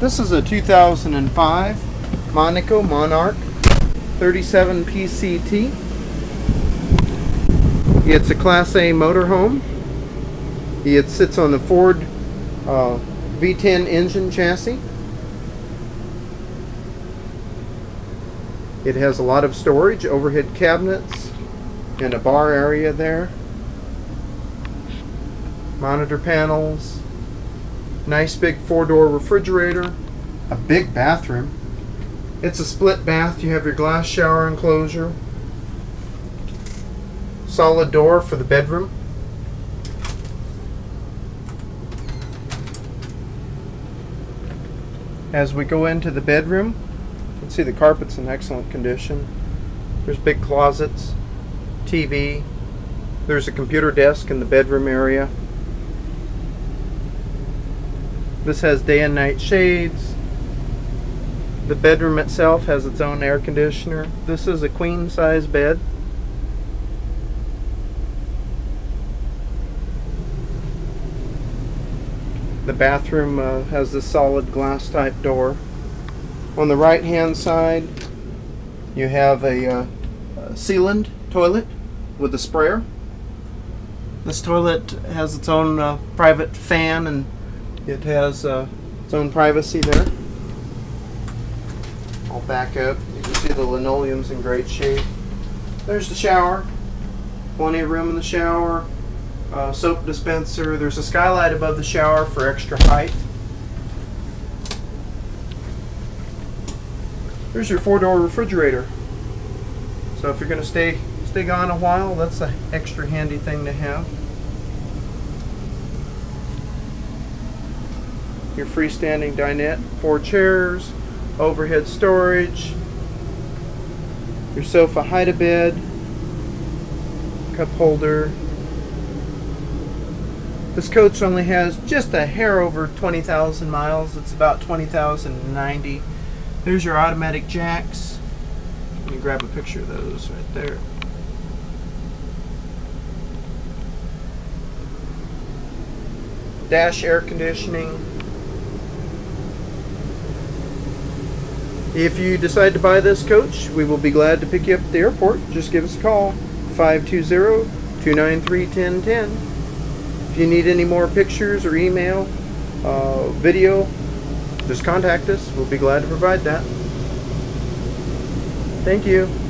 This is a 2005 Monaco Monarch 37 PCT. It's a Class A motorhome. It sits on the Ford V10 engine chassis. It has a lot of storage, overhead cabinets, and a bar area there. Monitor panels, nice big four-door refrigerator, a big bathroom. It's a split bath. You have your glass shower enclosure, solid door for the bedroom. As we go into the bedroom, you can see the carpet's in excellent condition. There's big closets, TV, there's a computer desk in the bedroom area. This has day and night shades. The bedroom itself has its own air conditioner. This is a queen size bed. The bathroom has this solid glass type door. On the right hand side you have a Sealand toilet with a sprayer. This toilet has its own private fan, and it has its own privacy there. I'll back up. You can see the linoleum's in great shape. There's the shower. Plenty of room in the shower. Soap dispenser. There's a skylight above the shower for extra height. There's your four-door refrigerator. So if you're going to stay gone a while, that's an extra handy thing to have. Your freestanding dinette, 4 chairs, overhead storage, your sofa hide-a-bed, cup holder. This coach only has just a hair over 20,000 miles. It's about 20,090. There's your automatic jacks. Let me grab a picture of those right there. Dash air conditioning. If you decide to buy this coach, we will be glad to pick you up at the airport. Just give us a call, 520-293-1010. If you need any more pictures or email, video, just contact us. We'll be glad to provide that. Thank you.